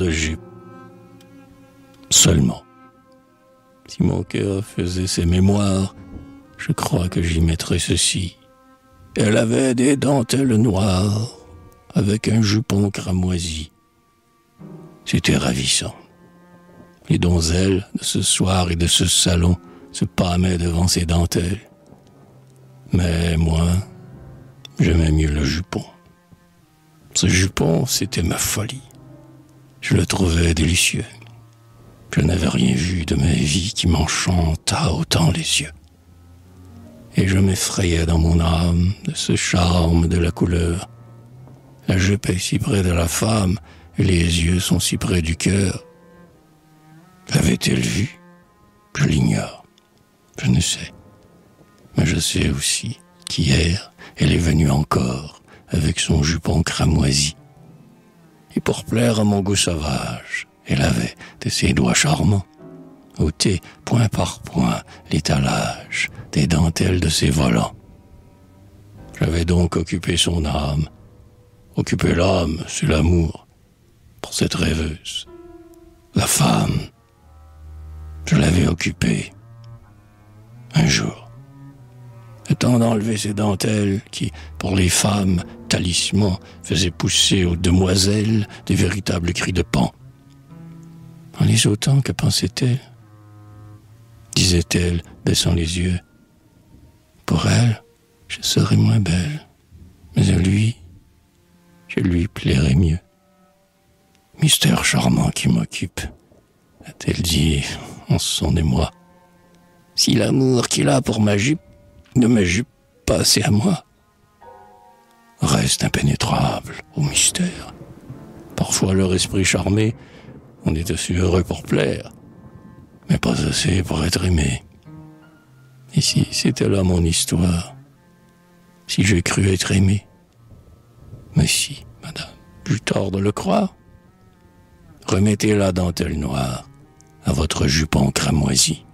de jupe. Seulement. Si mon cœur faisait ses mémoires, je crois que j'y mettrais ceci. Elle avait des dentelles noires, avec un jupon cramoisi. C'était ravissant. Les donzelles de ce soir et de ce salon se pâmaient devant ses dentelles. Mais moi, j'aimais mieux le jupon. Ce jupon, c'était ma folie. Je le trouvais délicieux. Je n'avais rien vu de ma vie qui m'enchantât autant les yeux. Et je m'effrayais dans mon âme de ce charme de la couleur. La jupe est si près de la femme, et les yeux sont si près du cœur. L'avait-elle vu? Je l'ignore. Je ne sais. Mais je sais aussi qu'hier, elle est venue encore, avec son jupon cramoisi. Et pour plaire à mon goût sauvage, elle avait de ses doigts charmants ôté point par point l'étalage des dentelles de ses volants. J'avais donc occupé son âme. Occupé l'âme, c'est l'amour, pour cette rêveuse. La femme, je l'avais occupée. Un jour, le temps d'enlever ces dentelles qui, pour les femmes, talisman, faisaient pousser aux demoiselles des véritables cris de paon. En les ôtant, que pensait-elle? Disait-elle, baissant les yeux. Pour elle, je serais moins belle, mais à lui, je lui plairais mieux. Mystère charmant qui m'occupe, a-t-elle dit en son émoi. Si l'amour qu'il a pour ma jupe ne me jupe pas assez à moi, reste impénétrable au mystère. Parfois leur esprit charmé, on est assez heureux pour plaire, mais pas assez pour être aimé. Et si c'était là mon histoire, si j'ai cru être aimé. Mais si, madame, j'eus tort de le croire. Remettez la dentelle noire à votre jupon cramoisi.